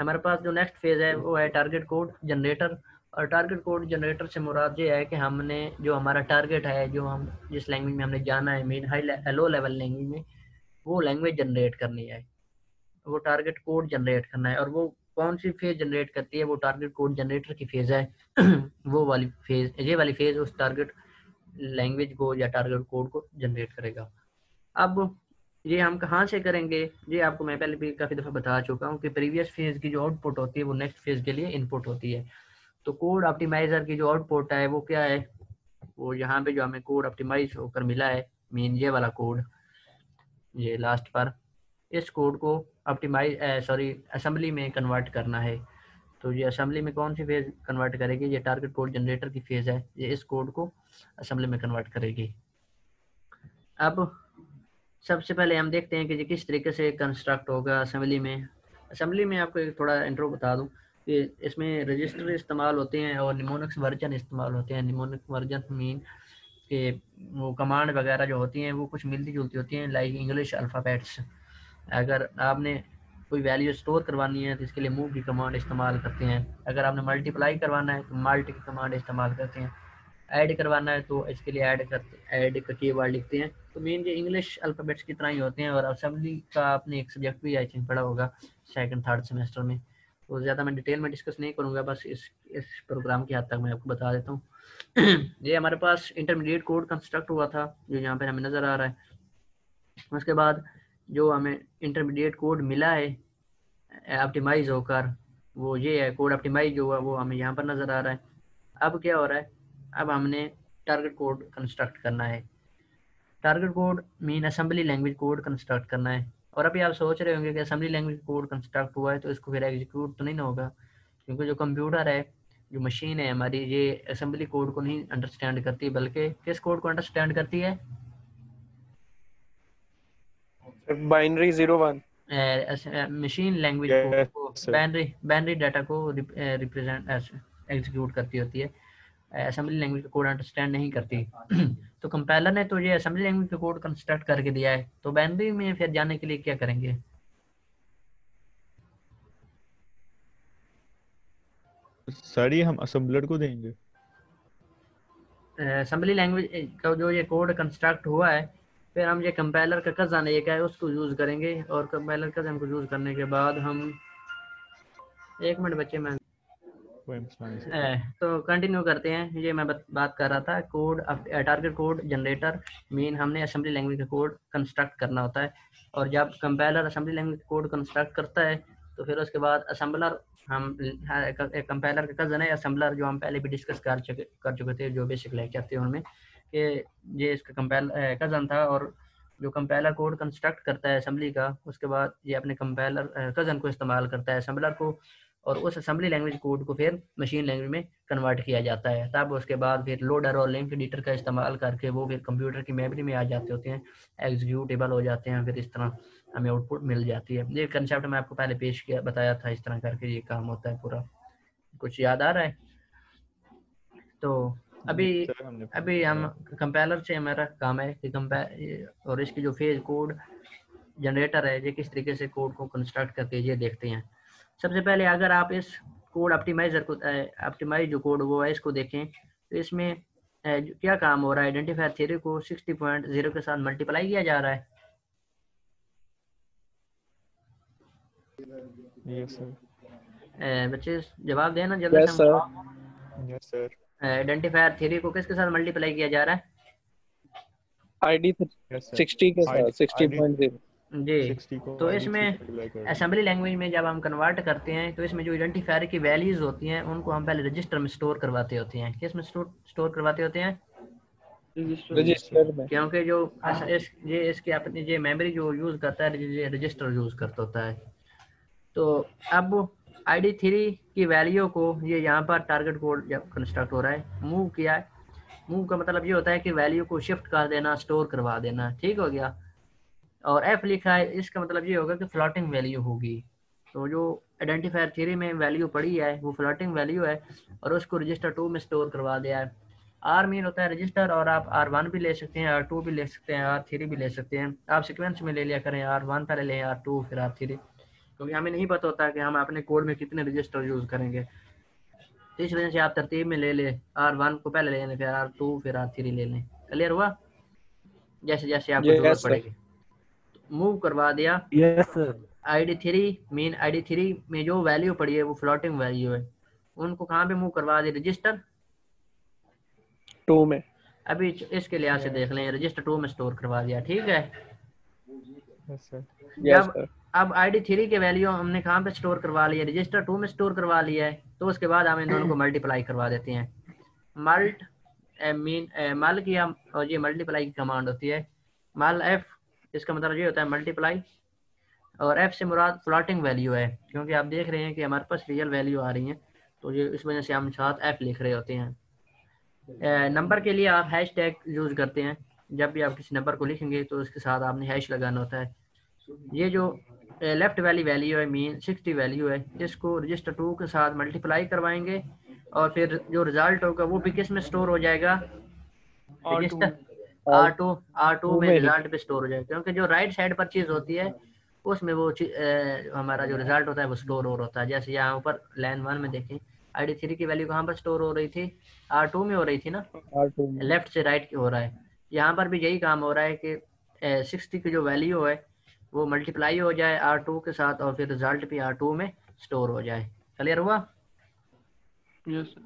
हमारे पास जो next phase है वो है टारगेट कोड जनरेटर। और टारगेट कोड जनरेटर से मुराद ये है कि हमने जो हमारा टारगेट है, जो हम जिस लैंग्वेज में हमने जाना है mean high low level language में, वो लैंग्वेज जनरेट करनी है, वो टारगेट कोड जनरेट करना है। और वो कौन सी फेज जनरेट करती है, वो टारगेट कोड जनरेटर की फेज है। वो वाली फेज, ये वाली फेज उस टारगेट लैंग्वेज को या टारगेट कोड को जनरेट करेगा। अब ये हम कहाँ से करेंगे, ये आपको मैं पहले भी काफ़ी दफ़ा बता चुका हूँ कि प्रीवियस फेज की जो आउटपुट होती है वो नेक्स्ट फेज के लिए इनपुट होती है। तो कोड ऑप्टिमाइजर की जो आउटपुट है वो क्या है, वो यहाँ पे जो हमें कोड ऑप्टिमाइज होकर मिला है मीन ये वाला कोड, ये लास्ट पर, इस कोड को असेंबली में कन्वर्ट करना है। तो ये असेंबली में कौन सी फेज कन्वर्ट करेगी, ये टारगेट कोड जनरेटर की फेज है, ये इस कोड को असेंबली में कन्वर्ट करेगी। अब सबसे पहले हम देखते हैं कि ये किस तरीके से कंस्ट्रक्ट होगा असेंबली में। असेंबली में आपको एक थोड़ा इंट्रो बता दूं कि इसमें रजिस्टर इस्तेमाल होते हैं और निमोनिक्स वर्जन इस्तेमाल होते हैं। निमोनिक्स वर्जन मीन के वो कमांड वगैरह जो होती हैं वो कुछ मिलती जुलती होती हैं, लाइक इंग्लिश अल्फ़ाबेट्स। अगर आपने कोई वैल्यू स्टोर करवानी है तो इसके लिए मूव की कमांड इस्तेमाल करते हैं, अगर आपने मल्टीप्लाई करवाना है तो मल्ट की कमांड इस्तेमाल करते हैं, ऐड करवाना है तो इसके लिए ऐड का कीवर्ड लिखते हैं। तो मेन ये इंग्लिश अल्फ़ाबेट्स की तरह ही होते हैं। और असेंबली का आपने एक सब्जेक्ट भी आई थिंक पढ़ा होगा सेकंड थर्ड सेमेस्टर में, तो ज़्यादा मैं डिटेल में डिस्कस नहीं करूँगा, बस इस प्रोग्राम की हद तक मैं आपको बता देता हूँ। ये हमारे पास इंटरमीडिएट कोड कंस्ट्रक्ट हुआ था जो यहाँ पर हमें नज़र आ रहा है। उसके बाद जो हमें इंटरमीडिएट कोड मिला है ऑप्टिमाइज होकर, वो ये है कोड ऑप्टिमाइज हुआ, वो हमें यहाँ पर नज़र आ रहा है। अब क्या हो रहा है, अब हमने टारगेट कोड कंस्ट्रक्ट करना है। Target code mean assembly language code construct करना है। और अभी आप सोच रहे होंगे कि असेंबली लैंग्वेज कोड कंस्ट्रक्ट हुआ है तो इसको फिर एग्जीक्यूट तो नहीं ना होगा, क्योंकि जो कंप्यूटर है, जो मशीन है हमारी, ये असेंबली कोड को नहीं अंडरस्टैंड करती, बल्कि किस कोड को अंडरस्टैंड करती है, बाइनरी 01 मशीन लैंग्वेज कोड को, बाइनरी डाटा को रिप्रेजेंट एग्जीक्यूट करती होती है, असेंबली लैंग्वेज का कोड अंडरस्टैंड नहीं करती। तो कंपाइलर ने तो ये असेंबली लैंग्वेज का कोड कंस्ट्रक्ट करके दिया है, तो बाइनरी में फिर जाने के लिए क्या करेंगे, सारी हम असेंबलर को देंगे। असेंबली लैंग्वेज का जो ये कोड कंस्ट्रक्ट हुआ है, फिर हम ये कंपाइलर का कज़न ये क्या है उसको यूज़ करेंगे। और कंपाइलर कज़न को यूज़ करने के बाद हम, एक मिनट बच्चे मैं तो कंटिन्यू करते हैं। ये मैं बात कर रहा था code target code generator mean हमने असेंबली लैंग्वेज का कोड कंस्ट्रक्ट करना होता है। और जब कंपाइलर असेंबली लैंग्वेज का कोड कंस्ट्रक्ट करता है तो फिर उसके बाद असेंबलर, हम कंपाइलर का कज़न है असेंबलर, जो हम पहले भी डिस्कस कर चुके थे जो बेसिक लेक्चर थे उनमें, कि ये इसका कंपाइलर कज़न था। और जो कंपाइलर कोड कंस्ट्रक्ट करता है असेंबली का, उसके बाद ये अपने कंपाइलर कज़न को इस्तेमाल करता है असेंबलर को, और उस असेंबली लैंग्वेज कोड को फिर मशीन लैंग्वेज में कन्वर्ट किया जाता है। तब उसके बाद फिर लोडर और लिंक एडिटर का इस्तेमाल करके वो फिर कंप्यूटर की मेमोरी में आ जाते होते हैं, एग्जीक्यूटेबल हो जाते हैं, फिर इस तरह हमें आउटपुट मिल जाती है। ये कंसेप्ट मैं आपको पहले पेश किया बताया था, इस तरह करके ये काम होता है पूरा। कुछ याद आ रहा है? तो अभी हम कंपाइलर से हमारा काम है कि और इसकी जो फेज कोड जनरेटर है ये किस तरीके से कोड को कंस्ट्रक्ट करते हैं ये देखते हैं। सबसे पहले अगर आप इस कोड ऑप्टिमाइजर को, ऑप्टिमाइज जो कोड वो है इसको देखें, तो इसमें क्या काम हो रहा है, आइडेंटिफायर थ्योरी को 60.0 के साथ मल्टीप्लाई किया जा रहा है। बच्चे जवाब देना जल्दी। Yes sir. आइडेंटिफायर थ्योरी को किसके साथ मल्टीप्लाई किया जा रहा है, आईडी 60 के साथ, 60.0 जी। तो इसमें असेंबली लैंग्वेज में जब हम कन्वर्ट करते हैं तो इसमें जो आइडेंटिफायर की वैल्यूज होती हैं उनको हम पहले रजिस्टर में स्टोर करवाते होते हैं। किस में स्टोर करवाते होते हैं, रजिस्टर में, क्योंकि जो इसके अपनी ये मेमोरी जो यूज़ करता है रजिस्टर यूज़ करता होता है। तो अब आईडी 3 की वैल्यू को ये यहाँ पर टारगेट कोड जब कंस्ट्रक्ट हो रहा है मूव किया है। मूव का मतलब ये होता है कि वैल्यू को शिफ्ट कर देना, स्टोर करवा देना, ठीक हो गया। और एफ लिखा है, इसका मतलब ये होगा कि फ्लोटिंग वैल्यू होगी। तो जो आइडेंटिफायर थ्योरी में वैल्यू पड़ी है वो फ्लोटिंग वैल्यू है और उसको रजिस्टर 2 में स्टोर करवा दिया है। आर मीन होता है रजिस्टर, और आप R1 भी ले सकते हैं, R2 भी ले सकते हैं, R3 भी ले सकते हैं। आप सिक्वेंस में ले लिया करें, R1 पहले लें, R2 फिर R3। क्योंकि हमें नहीं पता होता कि हम अपने कोड में कितने रजिस्टर यूज़ करेंगे। तो इस वजह से आप तरतीब में ले लें, R1 को पहले ले लें, फिर R2, फिर R3 ले लें। क्लियर हुआ? जैसे जैसे आपको जरूरत पड़ेगी मूव करवा दिया। ID3 मेन ID3 में जो वैल्यू पड़ी है वो फ्लोटिंग वैल्यू है, उनको कहाँ पे मूव करवा दिया? रजिस्टर 2 में। अभी इसके लिहाज से देख लें, रजिस्टर 2 में स्टोर करवा दिया। ठीक है, अब ID3 के वैल्यू हमने कहाँ पे स्टोर करवा लिया? रजिस्टर 2 में स्टोर करवा लिया है। तो उसके बाद हम इन दोनों को मल्टीप्लाई करवा देते हैं। मल्ट मीन मल की हम, और ये मल्टीप्लाई की कमांड होती है। मल एफ, इसका मतलब ये होता है मल्टीप्लाई, और एफ से मुराद फ्लोटिंग वैल्यू है, क्योंकि आप देख रहे हैं कि हमारे पास रियल वैल्यू आ रही है, तो ये इस वजह से हम साथ एफ लिख रहे होते हैं। नंबर के लिए आप हैश टैग यूज़ करते हैं, जब भी आप किसी नंबर को लिखेंगे तो उसके साथ आपने हैश लगाना होता है। ये जो लेफ्ट वाली वैल्यू है मीन 60 वैल्यू है, इसको रजिस्टर 2 के साथ मल्टीप्लाई करवाएंगे, और फिर जो रिजल्ट होगा वो भी किस में स्टोर हो जाएगा? रजिस्टर R2 में रिजल्ट पे स्टोर हो जाएगा, क्योंकि जो राइट साइड पर चीज़ होती है उसमें वो हमारा जो रिजल्ट होता है वो स्टोर हो रहा होता है। जैसे यहाँ पर लाइन 1 में देखें, ID3 की वैल्यू कहाँ पर स्टोर हो रही थी? R2 में हो रही थी ना, लेफ्ट से राइट हो रहा है। यहाँ पर भी यही काम हो रहा है कि 60 की जो वैल्यू है वो मल्टीप्लाई हो जाए R2 के साथ, और फिर रिजल्ट भी R2 में स्टोर हो जाए। क्लियर हुआ?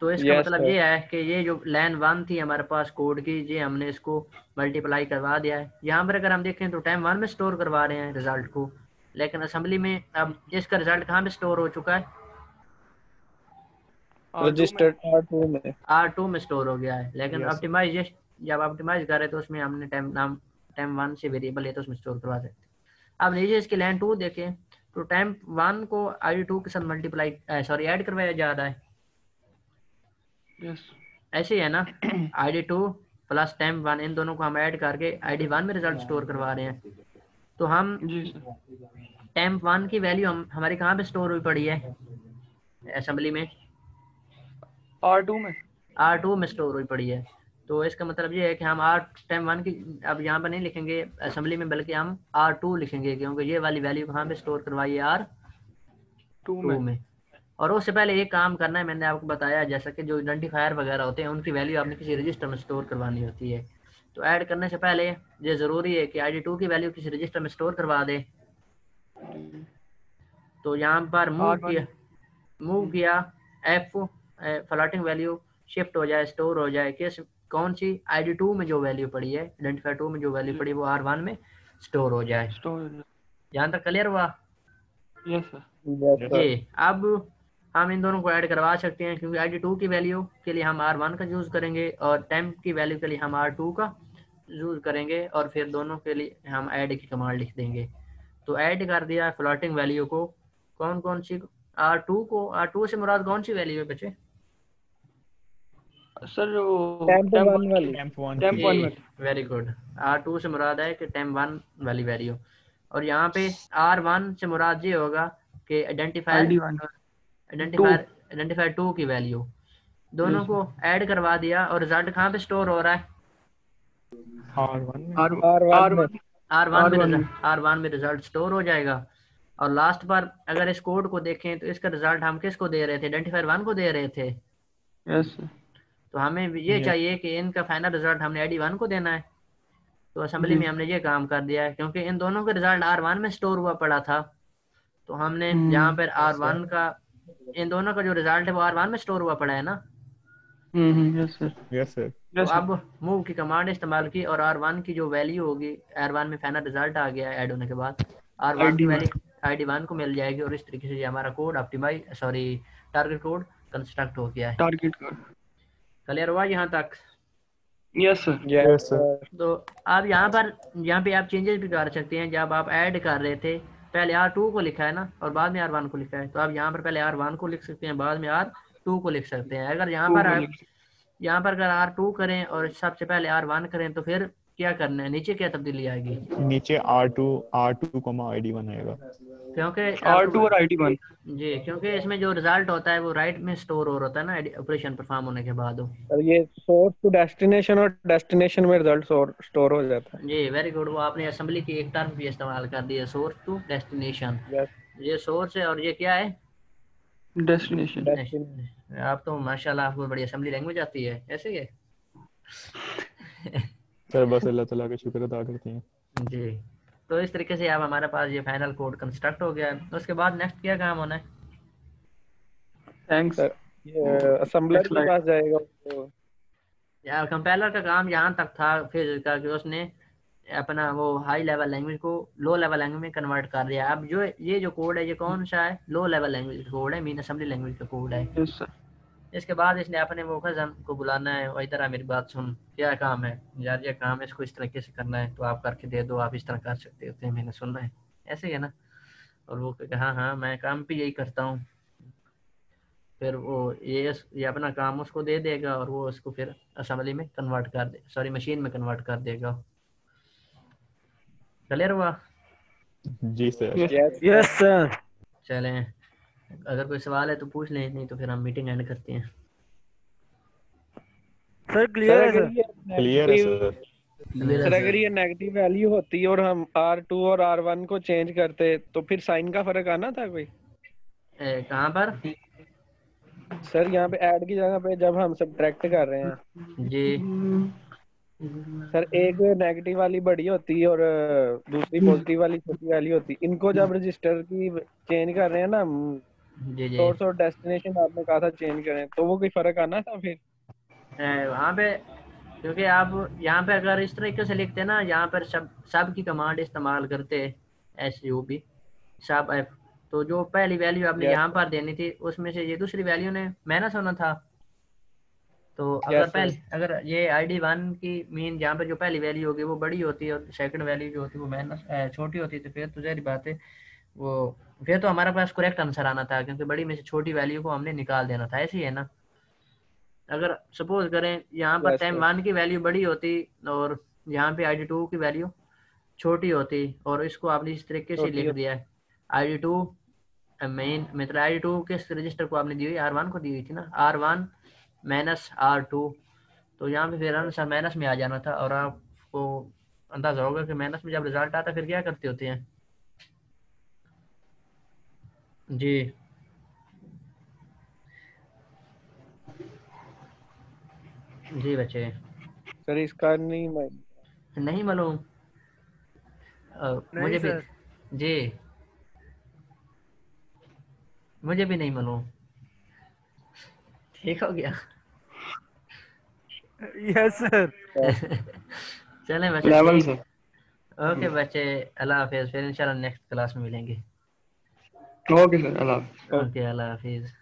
तो इसका मतलब ये है कि ये जो लाइन 1 थी हमारे पास कोड की, ये हमने इसको मल्टीप्लाई करवा दिया है। यहाँ पर अगर हम देखें तो टाइम 1 में स्टोर करवा रहे हैं रिजल्ट को, लेकिन असेंबली में अब इसका रिजल्ट कहाँ पे स्टोर हो चुका है? रजिस्टर R2 में स्टोर हो गया है। लेकिन ऑप्टिमाइज, जब ऑप्टिमाइज कर रहे तो उसमें हमने टाइम नाम टाइम 1 से वेरिएबल है तो उसमें स्टोर करवा सकते। अब लीजिए इसके लाइन 2 देखें तो टाइम 1 को ID2 के साथ मल्टीप्लाई ऐड करवाया जा रहा है। yes. ऐसे ही है ना, ID2 प्लस टाइम 1, इन दोनों को हम ऐड करके ID1 में रिजल्ट स्टोर करवा रहे हैं। तो हम टाइम 1 की वैल्यू हमारी कहाँ पे स्टोर हुई पड़ी है असेंबली में? R2 में स्टोर हुई पड़ी है। तो इसका मतलब ये है कि हम R टाइम 1 की अब यहाँ पर नहीं लिखेंगे असेंबली में, बल्कि हम R2 लिखेंगे, क्योंकि ये वाली वैल्यू कहाँ पे स्टोर करवाई है? R2 में। और उससे पहले एक काम करना है, मैंने आपको बताया, जैसा कि जो आइडेंटिफायर वगैरह होते हैं उनकी वैल्यू आपने किसी रजिस्टर में स्टोर करवानी होती है। तो ऐड करने से पहले ये ज़रूरी है कि ID2 की वैल्यू किसी रजिस्टर में स्टोर करवा दे। तो यहाँ पर मूव किया एफ फ्लोटिंग वैल्यू शिफ्ट हो जाए, स्टोर हो जाए किस, कौन सी? ID2 में जो वैल्यू पड़ी है, आइडेंटिफायर 2 में जो वैल्यू पड़ी है वो R1 में स्टोर हो जाए। यहाँ तक क्लियर हुआ? Yes sir. अब हम इन दोनों को ऐड करवा सकते हैं, क्योंकि ID2 की वैल्यू के लिए हम R1 का यूज़ करेंगे और टाइम की वैल्यू के लिए हम R2 का यूज़ करेंगे, और फिर दोनों के लिए हम ऐड की कमांड लिख देंगे। तो ऐड कर दिया फ्लोटिंग वैल्यू को, कौन कौन सी? R2 को। R2 से मुराद कौन सी वैल्यू है बच्चे? सर वो टेम्प वन वाली। Very good. R2 से मुराद है कि टेम्प 1 वाली वैल्यू, और यहाँ पे R1 से मुराद ये होगा कि आइडेंटिफायर 2 की वैल्यू। दोनों को ऐड करवा दिया और रिजल्ट कहाँ पे स्टोर हो रहा है? R1 में रिजल्ट स्टोर हो जाएगा। और लास्ट पर अगर इस कोड को देखें तो इसका रिजल्ट हम किसको दे रहे थे? आइडेंटिफायर 1 को दे रहे थे। यस। तो हमें ये चाहिए कि इनका फाइनल रिजल्ट हमने ID1 को देना है। तो असेंबली में हमने ये काम कर दिया है, क्योंकि इन दोनों का रिजल्ट R1 में स्टोर हुआ पड़ा था, तो हमने यहाँ पर R1 का, इन दोनों का जो रिजल्ट है वो R1 में स्टोर हुआ पड़ा है ना। Yes sir. तो अब मूव की कमांड इस्तेमाल की और R1 की जो वैल्यू होगी, R1 में फाइनल रिजल्ट आ गया ऐड होने के बाद, R1 की वैल्यू ID1 को मिल जाएगी। और इस तरीके से हमारा कोड टारगेट कोड कंस्ट्रक्ट हो गया है। टारगेट कोड क्लियर हुआ यहाँ तक? Yes sir. तो आप यहाँ पे आप चेंजेस भी कर सकते हैं। जब आप ऐड कर रहे थे पहले R2 को लिखा है ना, और बाद में R1 को लिखा है, तो आप यहाँ पर पहले R1 को लिख सकते हैं, बाद में R2 को लिख सकते हैं। अगर यहाँ पर अगर R2 करें और सबसे पहले R1 करें तो फिर क्या करना है? नीचे क्या तब्दीली आएगी? नीचे R2, ID1 आएगा, क्योंकि R2 और ID1 जी, क्योंकि इसमें जो रिजल्ट होता है वो राइट में स्टोर हो रहा है ना, ऑपरेशन परफॉर्म होने के बाद। और ये सोर्स टू डेस्टिनेशन और डेस्टिनेशन में रिजल्ट स्टोर हो जाता है जी। Very good. वो आपने असेंबली की एक टर्म भी इस्तेमाल कर दी है, सोर्स टू डेस्टिनेशन। ये सोर्स है और ये क्या है डेस्टिनेशन। आप तो माशाल्लाह आपको बड़ी असेंबली लैंग्वेज आती है, ऐसे ही सर बस अल्लाह ताला का शुक्र अदा करते हैं जी। तो इस तरीके से अब हमारे पास ये फाइनल कोड कंस्ट्रक्ट हो गया। तो उसके बाद नेक्स्ट क्या काम होना है? थैंक्स सर, ये असेंबलर के पास जाएगा तो यार कंपाइलर का काम यहाँ तक था, फिर का कि उसने अपना वो हाई लेवल लैंग्वेज को लो लेवल लैंग्वेज में कन्वर्ट कर दिया। अब जो ये जो कोड है ये कौन सा है? लो लेवल लैंग्वेज का कोड है, मीन असेंबली लैंग्वेज का कोड है। yes, इसके बाद इसने अपने वो खजन को बुलाना है और इधर मेरी बात सुन, क्या काम है यार, ये काम है इसको इस तरीके से करना है, तो आप करके दे दो, आप इस तरह कर सकते होते हैं, मैंने सुनना है, ऐसे है ना। और वो कहा हाँ हाँ मैं काम भी यही करता हूँ। फिर वो ये अपना काम उसको दे देगा और वो उसको फिर असेंबली में कन्वर्ट कर दे, सॉरी मशीन में कन्वर्ट कर देगा। क्लियर हुआ जी सर? Yes sir. चलें, अगर कोई सवाल है तो पूछ लें, नहीं तो फिर हम मीटिंग एंड करते हैं। सर क्लियर है सर? क्लियर है सर। सर अगर ये नेगेटिव वैल्यू होती और हम R2 और R1 को चेंज करते तो फिर साइन का फर्क आना था कोई कहाँ पर सर? यहाँ पे ऐड की जगह पे जब हम सब्ट्रैक्ट कर रहे हैं जी सर, एक नेगेटिव वाली बड़ी होती और दूसरी पॉजिटिव वाली छोटी वाली होती, इनको जब रजिस्टर की चेंज कर रहे हैं ना सोर्स और डेस्टिनेशन आपने कहा था चेंज करें, तो वो कोई फर्क आना था फिर वहाँ पे? क्योंकि आप यहाँ पे अगर इस तरीके से लिखते ना, यहाँ पर सब की कमांड इस्तेमाल करते SUB सब एफ, तो जो पहली वैल्यू आपने यहाँ पर देनी थी उसमें से ये दूसरी वैल्यू ने माइनस होना था। तो अगर ये ID1 की मीन यहाँ पर जो पहली वैल्यू होगी वो बड़ी होती है और सेकंड वैल्यू जो होती है वो माइनस छोटी होती है, तो फिर तो जाहिर बात है वो फिर तो हमारे पास करेक्ट आंसर आना था, क्योंकि बड़ी में से छोटी वैल्यू को हमने निकाल देना था, ऐसे ही है ना। अगर सपोज करें यहाँ पर टाइम 1 की वैल्यू बड़ी होती और यहाँ पे ID2 की वैल्यू छोटी होती और इसको आपने इस तरीके से लिख दिया है ID2 मेन, मतलब ID2 किस रजिस्टर को आपने दी हुई? R1 को दी हुई थी ना, R1 माइनस R2, तो यहाँ पे फिर आंसर माइनस में आ जाना था। और आपको अंदाजा होगा कि माइनस में जब रिजल्ट आता फिर क्या करते होते हैं जी? जी बच्चे सर इसका नहीं मालूम मुझे भी जी, मुझे भी नहीं मालूम। ठीक हो गया? Yes sir. चलें बच्चे, लेवल सर। ओके बच्चे, अल्लाह हाफिज़, फिर इंशाल्लाह नेक्स्ट क्लास में मिलेंगे। ओके सर, अल्लाह हाफिज़।